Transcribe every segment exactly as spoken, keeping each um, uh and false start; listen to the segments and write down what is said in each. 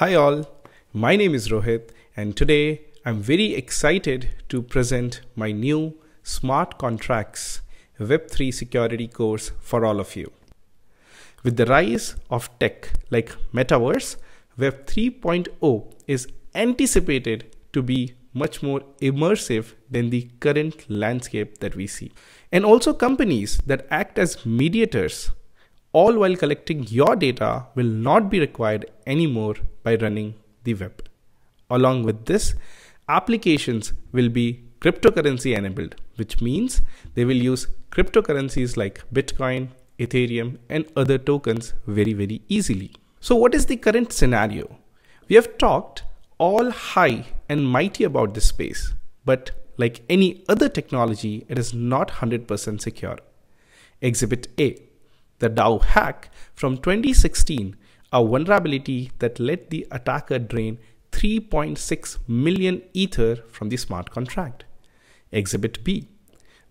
Hi all, my name is Rohit and today I'm very excited to present my new Smart Contracts Web three security course for all of you. With the rise of tech like Metaverse, Web three point oh is anticipated to be much more immersive than the current landscape that we see. And also companies that act as mediators, all while collecting your data, will not be required anymore by running the web. Along with this, applications will be cryptocurrency enabled, which means they will use cryptocurrencies like Bitcoin, Ethereum, and other tokens very, very easily. So what is the current scenario? We have talked all high and mighty about this space, but like any other technology, it is not one hundred percent secure. Exhibit A, the DAO hack from twenty sixteen, a vulnerability that let the attacker drain three point six million Ether from the smart contract. Exhibit B,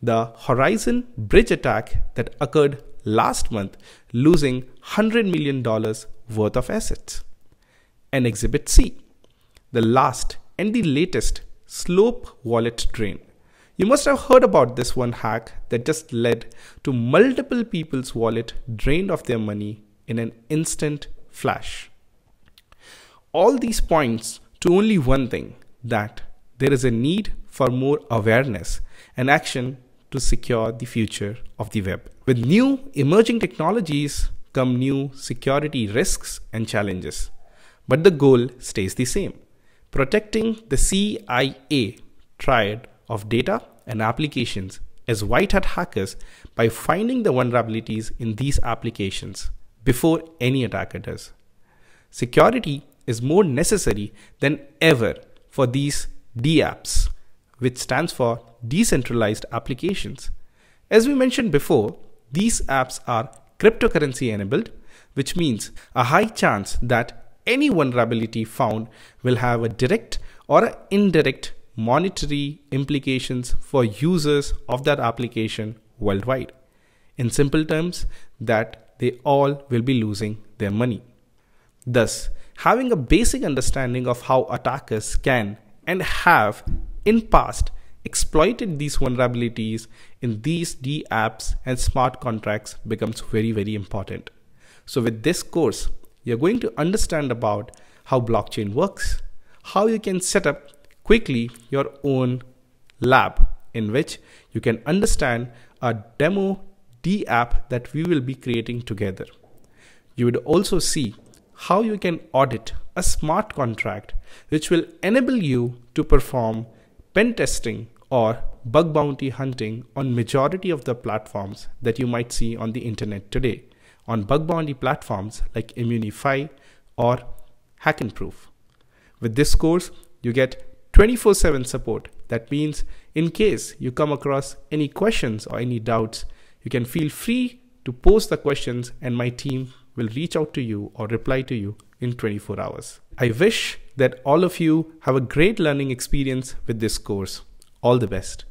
the Horizon Bridge attack that occurred last month, losing one hundred million dollars worth of assets. And Exhibit C, the last and the latest Slope wallet drain. You must have heard about this one hack that just led to multiple people's wallet drained of their money in an instant flash. All these points to only one thing, that there is a need for more awareness and action to secure the future of the web. With new emerging technologies come new security risks and challenges, but the goal stays the same: protecting the C I A triad of data and applications as white hat hackers by finding the vulnerabilities in these applications before any attacker does. Security is more necessary than ever for these DApps, which stands for decentralized applications. As we mentioned before, these apps are cryptocurrency enabled, which means a high chance that any vulnerability found will have a direct or an indirect monetary implications for users of that application worldwide. In simple terms, that they all will be losing their money. Thus, having a basic understanding of how attackers can and have in past exploited these vulnerabilities in these DApps and smart contracts becomes very, very important. So with this course, you're going to understand about how blockchain works, how you can set up quickly your own lab in which you can understand a demo DApp that we will be creating together. You would also see how you can audit a smart contract, which will enable you to perform pentesting or bug bounty hunting on majority of the platforms that you might see on the internet today, on bug bounty platforms like ImmuniFi or HackenProof. With this course, you get twenty-four seven support. That means in case you come across any questions or any doubts, you can feel free to post the questions and my team will reach out to you or reply to you in twenty-four hours. I wish that all of you have a great learning experience with this course. All the best.